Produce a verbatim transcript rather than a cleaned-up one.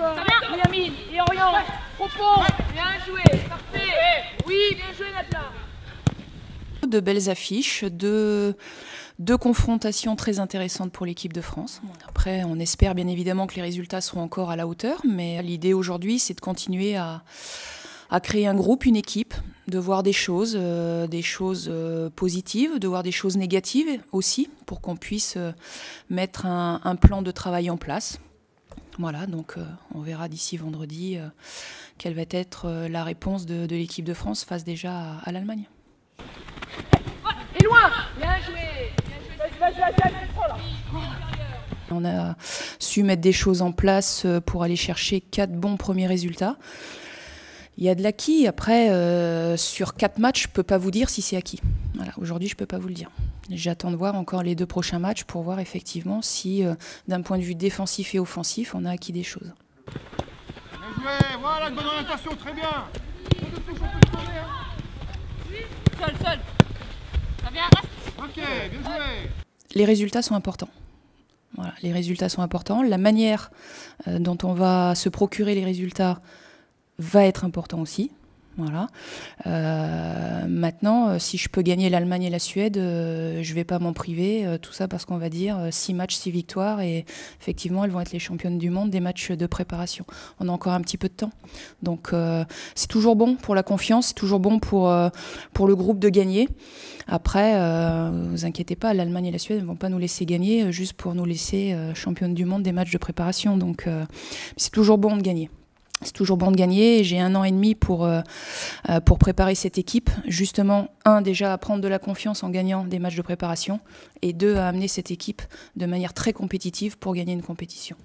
encore. Yamine et Orion. Profond. Bien joué. Parfait. Oui, bien joué Nathalie. De belles affiches, de, de confrontations très intéressantes pour l'équipe de France. Après, on espère bien évidemment que les résultats seront encore à la hauteur, mais l'idée aujourd'hui, c'est de continuer à, à créer un groupe, une équipe, de voir des choses, euh, des choses euh, positives, de voir des choses négatives aussi, pour qu'on puisse euh, mettre un, un plan de travail en place. Voilà, donc euh, on verra d'ici vendredi euh, quelle va être euh, la réponse de, de l'équipe de France face déjà à, à l'Allemagne. Loin. Bien joué, bien joué. On a su mettre des choses en place pour aller chercher quatre bons premiers résultats. Il y a de l'acquis. Après, euh, sur quatre matchs, je ne peux pas vous dire si c'est acquis. Voilà, aujourd'hui, je ne peux pas vous le dire. J'attends de voir encore les deux prochains matchs pour voir effectivement si, euh, d'un point de vue défensif et offensif, on a acquis des choses. Bien joué, voilà, une bonne orientation, très bien. Seul, seul. Les résultats sont importants. Voilà, les résultats sont importants. La manière dont on va se procurer les résultats va être importante aussi. Voilà. Euh, maintenant, si je peux gagner l'Allemagne et la Suède, euh, je ne vais pas m'en priver. Euh, tout ça parce qu'on va dire six matchs, six victoires. Et effectivement, elles vont être les championnes du monde des matchs de préparation. On a encore un petit peu de temps. Donc, euh, c'est toujours bon pour la confiance. C'est toujours bon pour, euh, pour le groupe de gagner. Après, euh, ne vous inquiétez pas, l'Allemagne et la Suède ne vont pas nous laisser gagner juste pour nous laisser euh, championnes du monde des matchs de préparation. Donc, euh, c'est toujours bon de gagner. C'est toujours bon de gagner. J'ai un an et demi pour, euh, pour préparer cette équipe. Justement, un, déjà à prendre de la confiance en gagnant des matchs de préparation. Et deux, à amener cette équipe de manière très compétitive pour gagner une compétition.